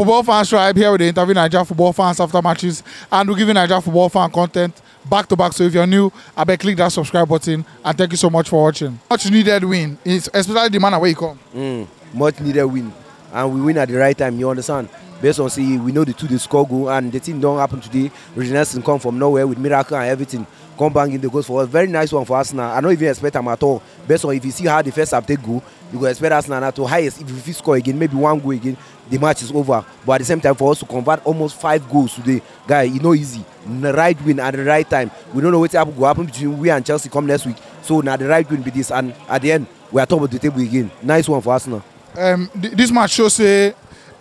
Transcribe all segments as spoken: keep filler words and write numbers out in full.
Football Fans Tribe, here with the interview Nigeria football fans after matches, and we're giving Nigeria football fan content back to back. So if you're new, I bet click that subscribe button, and thank you so much for watching. Much needed win, it's especially the manner where you come. Mm, much needed win, and we win at the right time, you understand? Based on, see, we know the two, the score goal, and the thing don't happen today. Nelson come from nowhere with miracle and everything. Come bang in the goals for us. Very nice one for Arsenal. I don't even expect them at all. Based on if you see how the first half they go, you go expect Arsenal at all. Highest, if we score again, maybe one goal again, the match is over. But at the same time, for us to convert almost five goals today, guy, you know, easy. The right win at the right time. We don't know what will happen between we and Chelsea come next week. So now the right win be this, and at the end, we are top of the table again. Nice one for Arsenal. Um, th this match shows uh,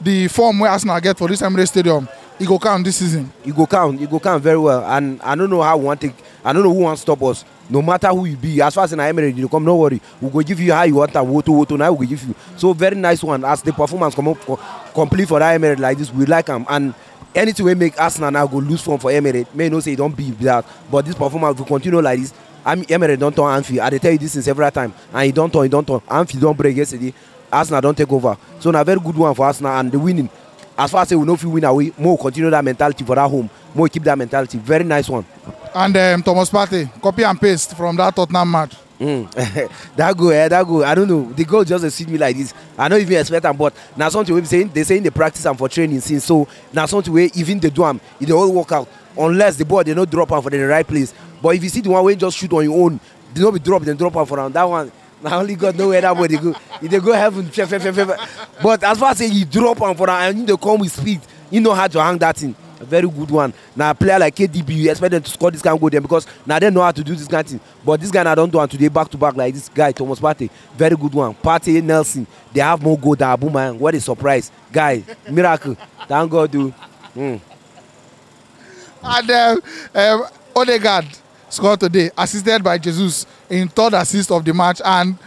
the form where Arsenal get for this Emirates Stadium. It go count this season. It go count. It go count very well. And I don't know how we want to. I don't know who wants to stop us. No matter who you be, as far as in Emirates you come, no worry. We go give you how you want and woto woto. Now we go give you. So very nice one. As the performance come up for, complete for that Emirates like this, we like them. And anything we make Arsenal now go lose form for Emirates, may not say don't be that. But this performance will continue like this. I mean, Emirates don't turn Anfield. I tell you this in several times. And he don't turn, he don't turn. Anfield don't break yesterday. Arsenal don't take over. So now very good one for Arsenal and the winning. As far as we know if we win away, more continue that mentality for that home. More keep that mentality. Very nice one. And um, Thomas Partey, copy and paste from that Tottenham match. Mm. that goal, eh, that goal. I don't know. The goal just see me like this. I don't even expect them, but now something we're saying, they saying they practice and for training since. So now something where even they do them, they all work out. Unless the ball, they don't drop out for the right place. But if you see the one way just shoot on your own, they don't be dropped, then drop out for them. That one. Now only God know where that boy they go. If they go heaven, fe, fe, fe, fe. But as far as he drop on for that, and they come with speed, you know how to hang that in. A very good one. Now a player like K D B, you expect them to score this kind of goal then because now they know how to do this kind of thing. But this guy now don't do and today back to back like this guy Thomas Partey, very good one. Partey, Nelson, they have more goal than Abu Mayang. What a surprise, guy! Miracle. Thank God, dude. Mm. And um, um, Odegaard scored today, assisted by Jesus in third assist of the match, and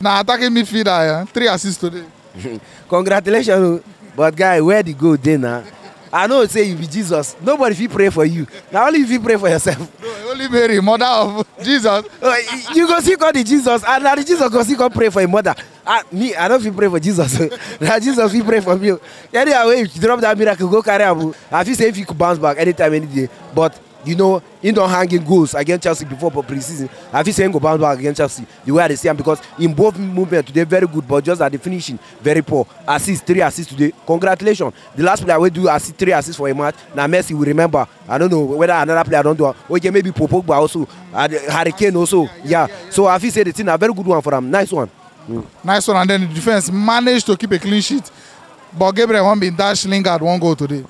now attacking midfielder, uh, three assists today. Congratulations, but guy, where the goal then now? I know say you be Jesus. Nobody if you pray for you. Now only if you pray for yourself. No, only Mary, mother of Jesus. You go see God the Jesus, and now the Jesus go see God pray for your mother. I, me, I don't feel pray for Jesus. Now Jesus we pray for me. Anyway, if you drop that miracle, go carry Abu. I feel say if you could bounce back anytime, any day. But you know, he don't hang in goals against Chelsea before pre-season. I feel saying go bounce back against Chelsea. The way I see him because in both movements today very good, but just at the finishing very poor. Assist, three assists today. Congratulations. The last player we do assist three assists for a match. Now Messi will remember. I don't know whether another player don't do. Okay, maybe Popo, but also uh, Harry Kane also. Yeah. yeah, yeah, yeah. So I feel say the thing a very good one for him. Nice one. Mm. Nice one. And then the defense managed to keep a clean sheet. But Gabriel won't be dash Lingard won't go today.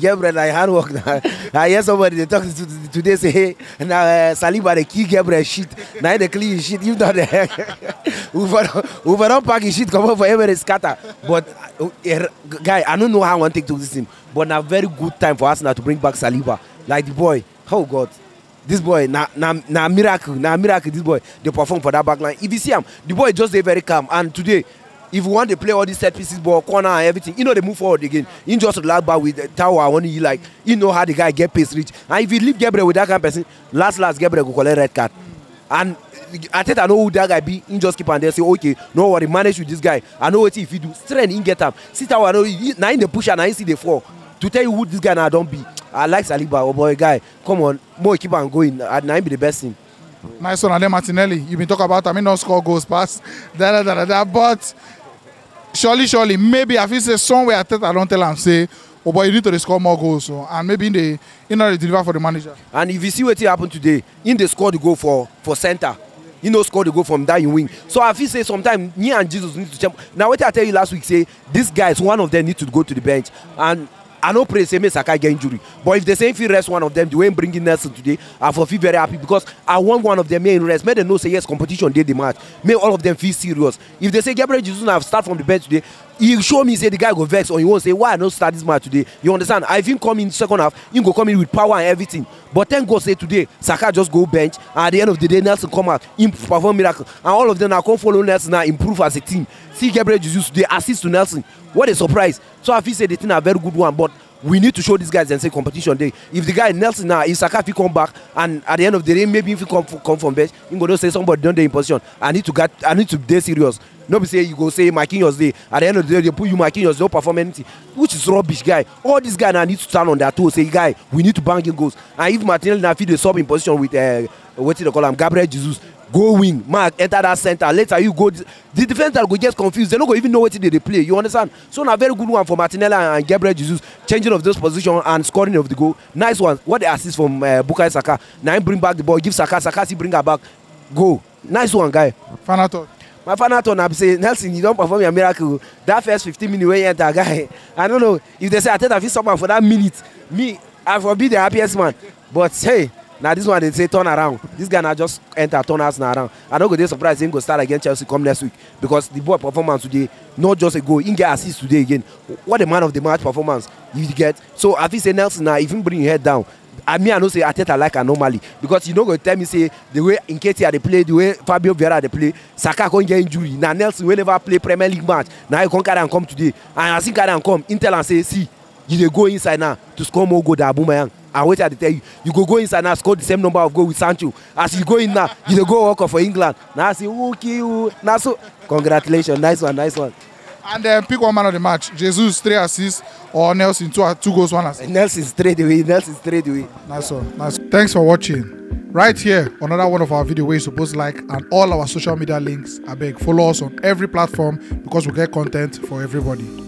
Gabriel, I hard work now. I hear somebody they talk to today say, hey, now uh, Saliba they kill Gabriel shit. Now they clean shit. Even though they overall packing shit come up for every scatter. But uh, uh, guy, I don't know how I want to take to this team. But now very good time for us now to bring back Saliba. Like the boy, oh God. This boy, now na, na, na miracle, now miracle, this boy, they perform for that back line. If you see him, the boy just stay very calm. And today, if you want to play all these set pieces, ball, corner and everything, you know they move forward again. You just last bar with the tower, I want you like, you know how the guy get pace rich. And if you leave Gabriel with that kind of person, last, last, Gabriel will collect red card. And I think I know who that guy be, he just keep on there, say, okay, no worry, manage with this guy. I know what if you do, strength, he get up. Sit down, I know, he, now in the push and I see the fall. To tell you who this guy now don't be, I like Saliba, oh boy, guy, come on, more keep on going, and I be the best thing. Nice one, Ale Martinelli, you've been talking about, I mean, no score goals past, da da da da da, but surely, surely, maybe I feel say somewhere I think I don't tell him say, oh boy, you need to score more goals, so, and maybe in the in order to deliver for the manager. And if you see what happened today, in the score to go for for center, you know score to go from that you win. So I feel say sometimes me and Jesus need to jump. Now what I tell you last week say these guys one of them need to go to the bench and. I don't pray say me Saka get injury, but if they say if he rest one of them, the way I'm bringing Nelson today, I for feel very happy because I want one of them may rest. May they know say yes, competition day the match. May all of them feel serious. If they say Gabriel Jesus now start from the bench today, he show me say the guy go vex or he won't say why I don't start this match today. You understand? I think come in second half, he go come in with power and everything. But thank God say today Saka just go bench. And at the end of the day, Nelson come out, improve, perform miracle, and all of them now come follow Nelson now improve as a team. See Gabriel Jesus today assist to Nelson. What a surprise. So I feel say the thing a very good one, but we need to show these guys and say competition day. If the guy Nelson now, if Saka come back and at the end of the day, maybe if he come, come from bench, he gonna say somebody done the imposition. I need to get I need to be serious. Nobody say you go say Marquinhos day. At the end of the day, they put you Marquinhos, don't perform anything. Which is rubbish, guy. All these guys now need to stand on their toes. Say, guy, we need to bang in goals. And if Martinelli now feed the sub in position with uh, what they call him, Gabriel Jesus, go wing, Mark, enter that center. Later you go. The defense that go get confused. They don't go even know what they, they play. You understand? So now very good one for Martinelli and Gabriel Jesus, changing of those positions and scoring of the goal. Nice one. What the assist from uh, Bukayo Saka. Now him bring back the ball, give Saka, Saka see bring her back. Go. Nice one, guy. Final thought. My final thought, I say, Nelson, you don't perform your miracle. That first fifteen minutes when you enter, guy. I don't know if they say I think I feel someone for that minute. Me, I will be the happiest man. But hey. Now this one they say turn around. This guy now just enter turn us now around. I don't go to surprise him go start against Chelsea come next week because the boy performance today not just a goal. He get assist today again. What a man of the match performance you get. So I think say Nelson now even bring your head down. I mean I know say I think I like anomaly because you know go tell me say the way Nketiah they play, the way Fabio Viera they play, Saka can't get injury. Now Nelson will never play Premier League match. Now he can't carry and come today. And I think carry and come Intel and say see you go inside now to score more goal than Abu Mayang. And wait till they tell you, you go go inside now, score the same number of goals with Sancho. As you go in now, you go walk off for England. Now I say, okay, now so, congratulations, nice one, nice one. And then pick one man of the match, Jesus, three assists, or Nelson, two, two goals, one assist. Nelson straight away, Nelson straight away. Nice one, nice. Thanks for watching. Right here, another one of our videos where you're supposed to like, and all our social media links, I beg, follow us on every platform because we get content for everybody.